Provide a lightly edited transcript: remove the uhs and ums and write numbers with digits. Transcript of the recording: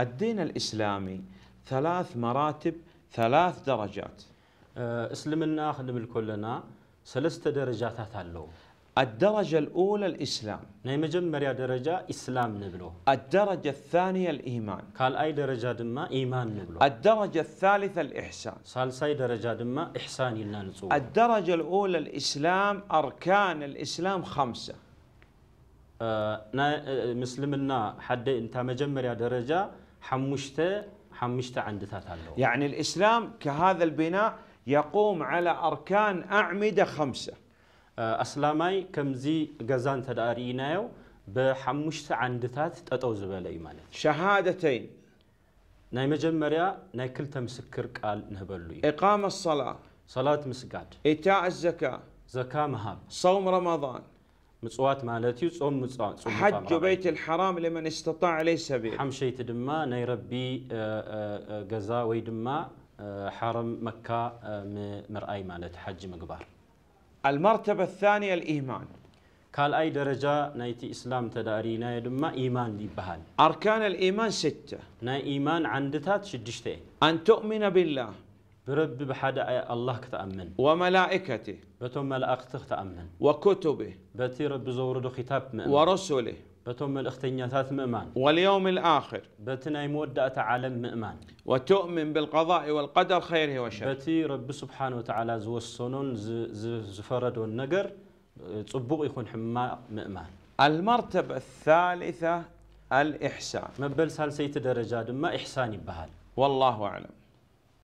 الدين الإسلامي 3 مراتب 3 درجات. إسلامنا خدمل كلنا 3 درجات هتعلو. الدرجة الأولى الإسلام. نيمجم مريا درجة إسلام نبلو. الدرجة الثانية الإيمان. قال أي درجة دما إيمان نبلو. الدرجة الثالثة الإحسان. سالساي درجة دما إحسان لنا نصور. الدرجة الأولى الإسلام، أركان الإسلام 5. مسلمنا حد أنت مجم مريا درجة حمشت عند تاتالو. يعني الإسلام كهذا البناء يقوم على أركان أعمدة 5. أسلامي كمزي غزان تدارينايو بحمشت عندتات تتوز بالي مالك شهادتين ناي مجمريا ناي كلتا مسكر قال نهبلو إقامة الصلاة صلاة مسجد إيتاء الزكاة زكاة مهاب صوم رمضان مصوات مالتي صوم مصوات حج بيت الحرام لمن استطاع إليه سبيل حمشي تدما ناي ربي غزا ويدما حرم مكة مرأي مالت حج مقبار. المرتبة الثانية الإيمان. قال أي درجة نايتي إسلام تدارينا يدما إيمان دي بهال. أركان الإيمان 6. نا إيمان عندتات شدشتين. أن تؤمن بالله. برب بحد الله كتأمن. وملائكته. بتم ملائكته تأمن. وكتبه. بتي رب زورده ختاب مؤمن. ورسله. بتم الاختنياتات مؤمن. واليوم الآخر. بتنا يمودة عالم مؤمن. وتؤمن بالقضاء والقدر خيره وشره. بتي رب سبحانه وتعالى زوسنون زفرد والنجر صبوق يكون حماء مؤمن. المرتبة الثالثة الإحسان. مبل سالسيت درجات ما إحسان بهال. والله أعلم.